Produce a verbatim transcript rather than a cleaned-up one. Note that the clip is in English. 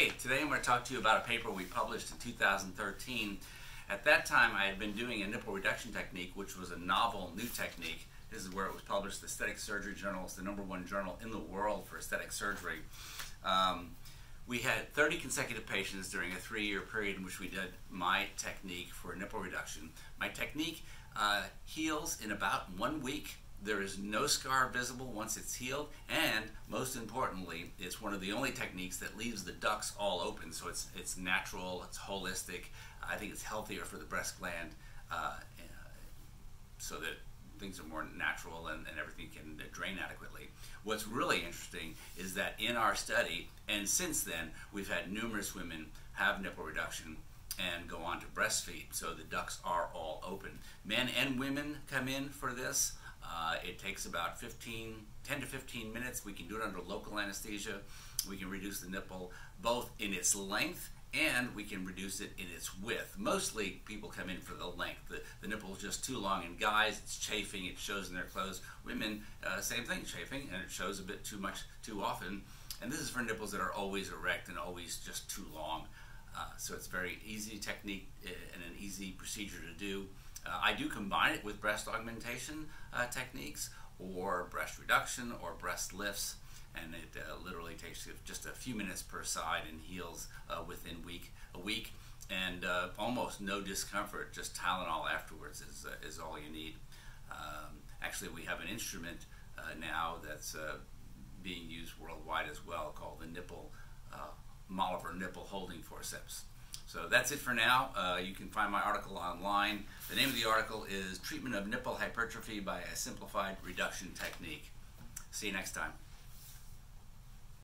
Hey, today I'm going to talk to you about a paper we published in two thousand thirteen. At that time I had been doing a nipple reduction technique, which was a novel new technique. This is where it was published. The Aesthetic Surgery Journal is the number one journal in the world for aesthetic surgery. Um, we had thirty consecutive patients during a three-year period in which we did my technique for nipple reduction. My technique uh, heals in about one week. There is no scar visible once it's healed, and most importantly, it's one of the only techniques that leaves the ducts all open, so it's, it's natural, it's holistic. I think it's healthier for the breast gland uh, so that things are more natural and, and everything can drain adequately. What's really interesting is that in our study, and since then, we've had numerous women have nipple reduction and go on to breastfeed, so the ducts are all open. Men and women come in for this. Uh, it takes about fifteen, ten to fifteen minutes. We can do it under local anesthesia. We can reduce the nipple both in its length and we can reduce it in its width. Mostly people come in for the length. The, the nipple is just too long in guys. It's chafing. It shows in their clothes. Women, uh, same thing, chafing, and it shows a bit too much too often. And this is for nipples that are always erect and always just too long. Uh, so it's a very easy technique and an easy procedure to do. Uh, I do combine it with breast augmentation uh, techniques or breast reduction or breast lifts, and it uh, literally takes just a few minutes per side and heals uh, within week, a week, and uh, almost no discomfort, just Tylenol afterwards is, uh, is all you need. Um, actually, we have an instrument uh, now that's uh, being used worldwide as well called the nipple, uh, Molliver Nipple Holding Forceps. So that's it for now. Uh, you can find my article online. The name of the article is Treatment of Nipple Hypertrophy by a Simplified Reduction Technique. See you next time.